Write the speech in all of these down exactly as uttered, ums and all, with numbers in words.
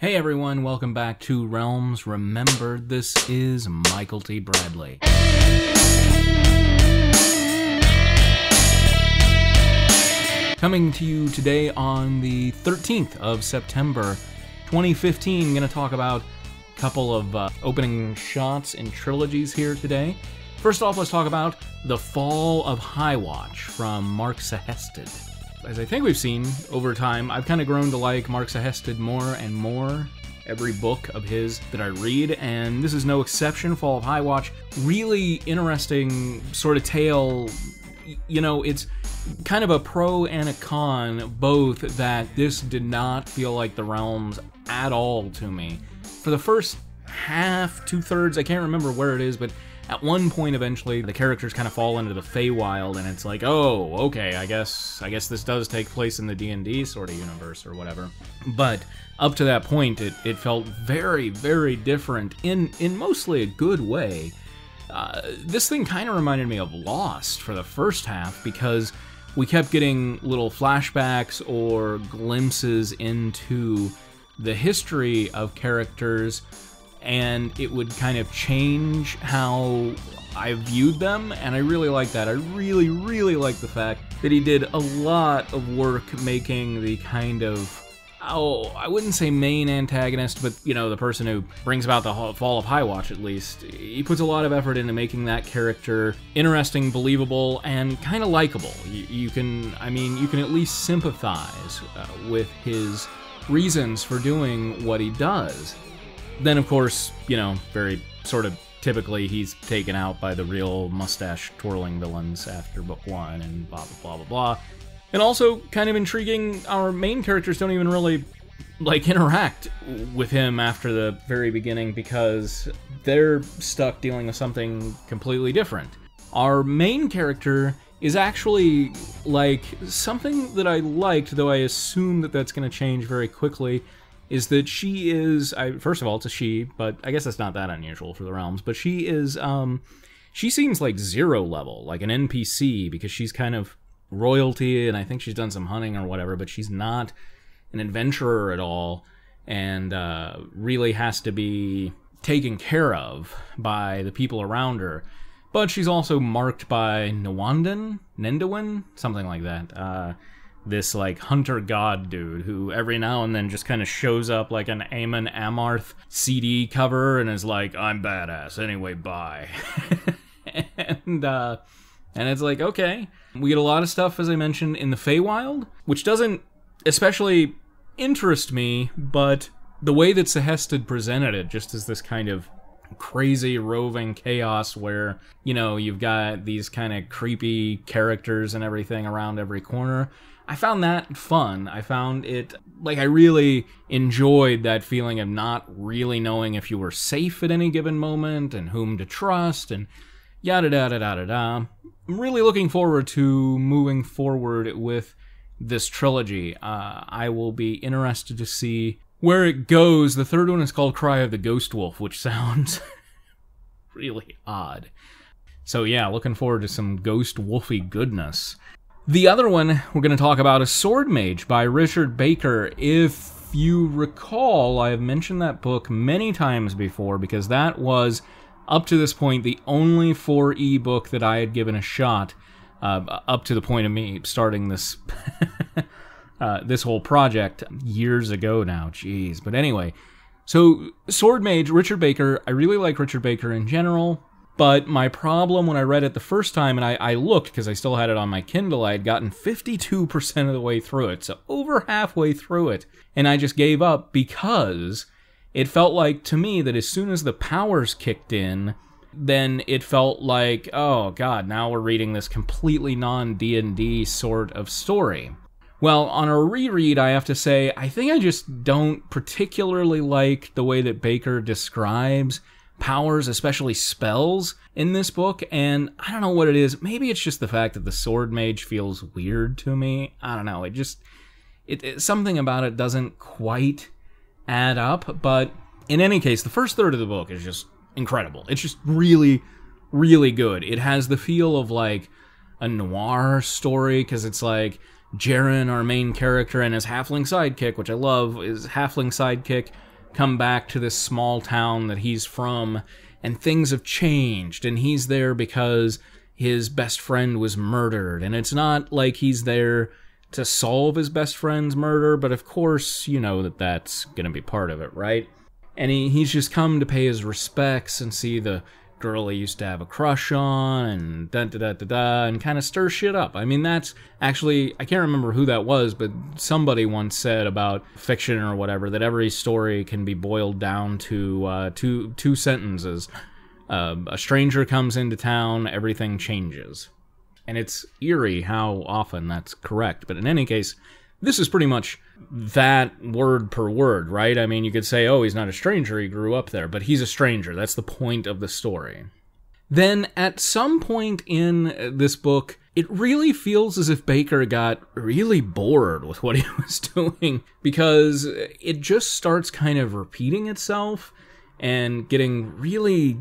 Hey everyone, welcome back to Realms Remembered. This is Michael T. Bradley. Coming to you today on the thirteenth of September twenty fifteen, I'm going to talk about a couple of uh, opening shots and trilogies here today. First off, let's talk about The Fall of Highwatch from Mark Sehestedt. As I think we've seen over time, I've kind of grown to like Mark Sehestedt more and more every book of his that I read, and this is no exception. Fall of Highwatch, really interesting sort of tale. You know, it's kind of a pro and a con, both that this did not feel like the Realms at all to me. For the first half, two-thirds, I can't remember where it is, but at one point, eventually, the characters kind of fall into the Feywild, and it's like, oh, okay, I guess I guess this does take place in the D and D sort of universe or whatever. But up to that point, it, it felt very, very different in, in mostly a good way. Uh, this thing kind of reminded me of Lost for the first half, because we kept getting little flashbacks or glimpses into the history of characters, and it would kind of change how I viewed them, and I really like that. I really, really like the fact that he did a lot of work making the kind of, oh, I wouldn't say main antagonist, but, you know, the person who brings about the fall of Highwatch, at least. He puts a lot of effort into making that character interesting, believable, and kind of likable. You, you can, I mean, you can at least sympathize uh, with his reasons for doing what he does. Then, of course, you know, very sort of typically he's taken out by the real mustache-twirling villains after book one and blah, blah, blah, blah, blah. And also, kind of intriguing, our main characters don't even really, like, interact with him after the very beginning because they're stuck dealing with something completely different. Our main character is actually, like, something that I liked, though I assume that that's going to change very quickly, is that she is, I, first of all, it's a she, but I guess that's not that unusual for the Realms, but she is, um, she seems like zero level, like an N P C, because she's kind of royalty, and I think she's done some hunting or whatever, but she's not an adventurer at all, and uh, really has to be taken care of by the people around her. But she's also marked by Nendawen, Nendawen, something like that, uh... this, like, hunter-god dude who every now and then just kind of shows up like an Amon Amarth C D cover and is like, I'm badass, anyway, bye. and, uh, and it's like, okay. We get a lot of stuff, as I mentioned, in the Feywild, which doesn't especially interest me, but the way that Sehestedt presented it, just as this kind of crazy roving chaos where, you know, you've got these kind of creepy characters and everything around every corner, I found that fun. I found it, like, I really enjoyed that feeling of not really knowing if you were safe at any given moment and whom to trust and yada da da da da da. I'm really looking forward to moving forward with this trilogy. Uh, I will be interested to see where it goes. The third one is called Cry of the Ghost Wolf, which sounds really odd. So yeah, looking forward to some ghost wolfy goodness. The other one we're going to talk about is Sword Mage by Richard Baker. If you recall, I have mentioned that book many times before because that was, up to this point, the only four E book that I had given a shot, uh, up to the point of me starting this uh, this whole project years ago now. Jeez. But anyway, so Sword Mage, Richard Baker. I really like Richard Baker in general. But my problem when I read it the first time, and I, I looked because I still had it on my Kindle, I had gotten fifty-two percent of the way through it, so over halfway through it, and I just gave up because it felt like, to me, that as soon as the powers kicked in, then it felt like, oh god, now we're reading this completely non-D and D sort of story. Well, on a reread, I have to say, I think I just don't particularly like the way that Baker describes powers, especially spells, in this book, and I don't know what it is. Maybe it's just the fact that the Sword Mage feels weird to me. I don't know. It just, it, it something about it doesn't quite add up. But in any case, the first third of the book is just incredible. It's just really, really good. It has the feel of like a noir story because it's like Jarren, our main character, and his halfling sidekick, which I love. His halfling sidekick come back to this small town that he's from, and things have changed, and he's there because his best friend was murdered. And it's not like he's there to solve his best friend's murder, but of course, you know that that's going to be part of it, right? And he, he's just come to pay his respects and see the girl he used to have a crush on, and da-da-da-da-da, and kind of stir shit up. I mean, that's actually, I can't remember who that was, but somebody once said about fiction or whatever, that every story can be boiled down to uh, two, two sentences. Uh, a stranger comes into town, everything changes. And it's eerie how often that's correct. But in any case, this is pretty much that word per word, right? I mean, you could say, oh, he's not a stranger, he grew up there, but he's a stranger. That's the point of the story. Then, at some point in this book, it really feels as if Baker got really bored with what he was doing, because it just starts kind of repeating itself and getting really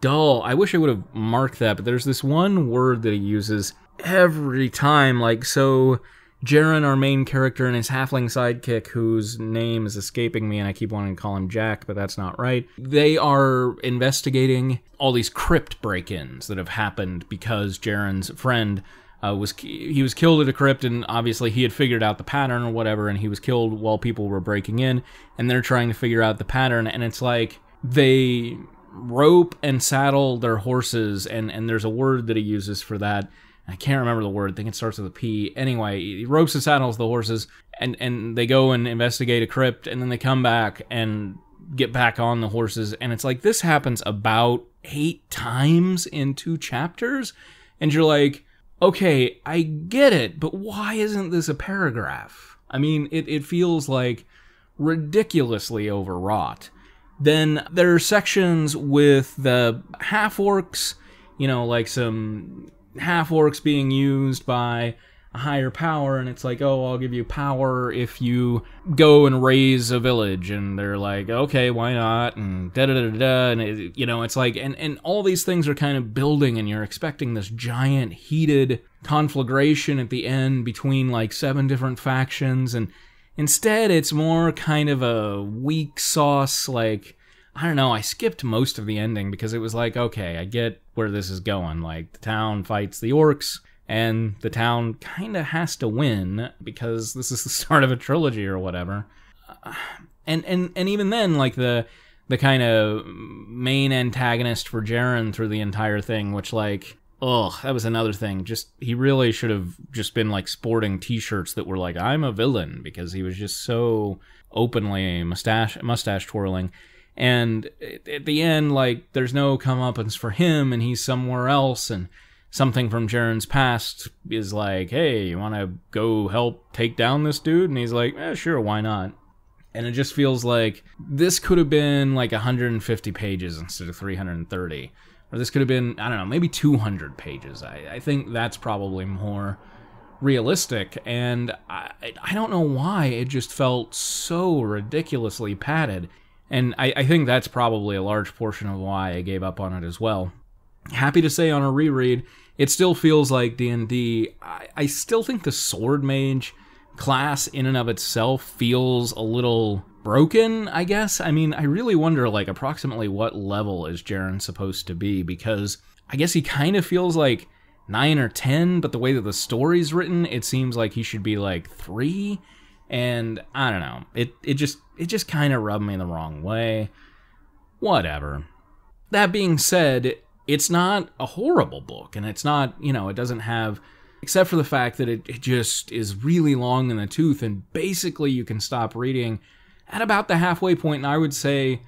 dull. I wish I would have marked that, but there's this one word that he uses every time, like, so Jarren, our main character, and his halfling sidekick, whose name is escaping me, and I keep wanting to call him Jack, but that's not right. They are investigating all these crypt break-ins that have happened because Jarren's friend uh, was he was killed at a crypt, and obviously he had figured out the pattern or whatever, and he was killed while people were breaking in, and they're trying to figure out the pattern, and it's like they rope and saddle their horses, and, and there's a word that he uses for that. I can't remember the word. I think it starts with a P. Anyway, he ropes and saddles the horses, and, and they go and investigate a crypt, and then they come back and get back on the horses. And it's like, this happens about eight times in two chapters, and you're like, okay, I get it, but why isn't this a paragraph? I mean, it, it feels like ridiculously overwrought. Then there are sections with the half-orcs, you know, like some half-orcs being used by a higher power, and it's like, oh, I'll give you power if you go and raise a village, and they're like, okay, why not, and da-da-da-da, and, it, you know, it's like, and, and all these things are kind of building, and you're expecting this giant, heated conflagration at the end between, like, seven different factions, and instead, it's more kind of a weak sauce, like, I don't know, I skipped most of the ending because it was like, okay, I get where this is going. Like, the town fights the orcs, and the town kind of has to win because this is the start of a trilogy or whatever. And and and even then, like, the the kind of main antagonist for Jarren through the entire thing, which, like, ugh, that was another thing. Just, he really should have just been, like, sporting t-shirts that were like, I'm a villain, because he was just so openly mustache mustache twirling. And at the end, like, there's no comeuppance for him, and he's somewhere else, and something from Jarren's past is like, hey, you want to go help take down this dude? And he's like, eh, sure, why not? And it just feels like this could have been, like, one hundred fifty pages instead of three hundred thirty. Or this could have been, I don't know, maybe two hundred pages. I, I think that's probably more realistic, and I, I don't know why it just felt so ridiculously padded. And I, I think that's probably a large portion of why I gave up on it as well. Happy to say on a reread, it still feels like D and D. I, I still think the Sword Mage class in and of itself feels a little broken, I guess. I mean, I really wonder, like, approximately what level is Jarren supposed to be, because I guess he kind of feels like nine or ten, but the way that the story's written, it seems like he should be like three. And I don't know, it it just it just kind of rubbed me the wrong way. Whatever. That being said, it's not a horrible book, and it's not, you know, it doesn't have, except for the fact that it, it just is really long in the tooth, and basically you can stop reading at about the halfway point, and I would say,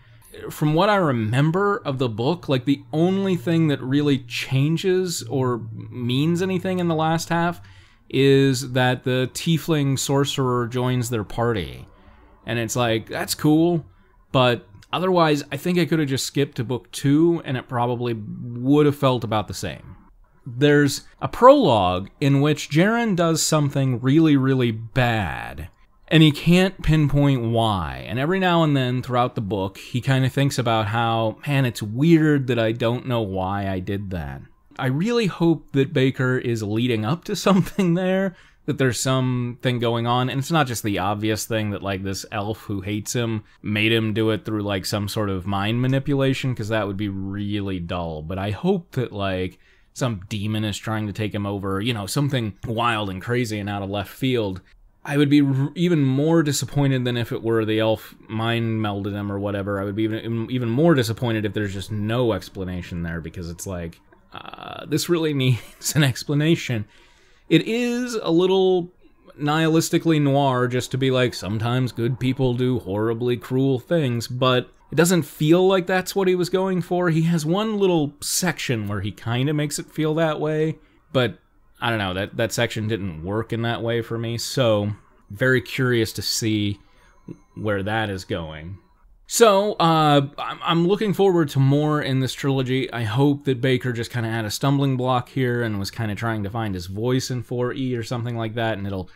from what I remember of the book, like, the only thing that really changes or means anything in the last half is that the tiefling sorcerer joins their party. And it's like, that's cool, but otherwise, I think I could have just skipped to book two, and it probably would have felt about the same. There's a prologue in which Jarren does something really, really bad, and he can't pinpoint why. And every now and then throughout the book, he kind of thinks about how, man, it's weird that I don't know why I did that. I really hope that Baker is leading up to something there, that there's something going on, and it's not just the obvious thing that, like, this elf who hates him made him do it through, like, some sort of mind manipulation, because that would be really dull. But I hope that, like, some demon is trying to take him over, you know, something wild and crazy and out of left field. I would be r even more disappointed than if it were the elf mind melded him or whatever. I would be even, even more disappointed if there's just no explanation there, because it's like, uh, this really needs an explanation. It is a little nihilistically noir just to be like, sometimes good people do horribly cruel things, but it doesn't feel like that's what he was going for. He has one little section where he kind of makes it feel that way, but I don't know, that, that section didn't work in that way for me, so very curious to see where that is going. So, uh, I'm looking forward to more in this trilogy. I hope that Baker just kind of had a stumbling block here and was kind of trying to find his voice in four E or something like that, and it'll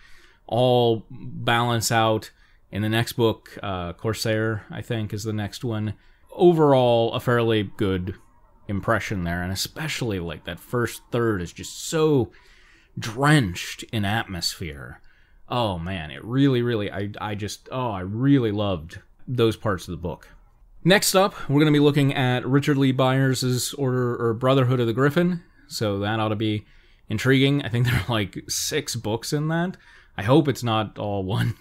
all balance out in the next book. uh, Corsair, I think, is the next one. Overall, a fairly good impression there, and especially, like, that first third is just so drenched in atmosphere. Oh, man, it really, really, I, I just, oh, I really loved those parts of the book. Next up, we're going to be looking at Richard Lee Byers's Order or Brotherhood of the Griffin, so that ought to be intriguing. I think there are like six books in that. I hope it's not all one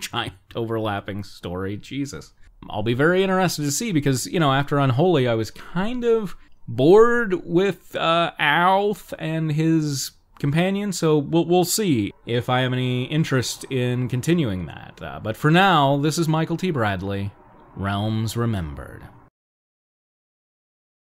giant overlapping story. Jesus. I'll be very interested to see, because, you know, after Unholy, I was kind of bored with uh, Alf and his companion, so we'll, we'll see if I have any interest in continuing that. Uh, but for now, this is Michael T. Bradley, Realms Remembered.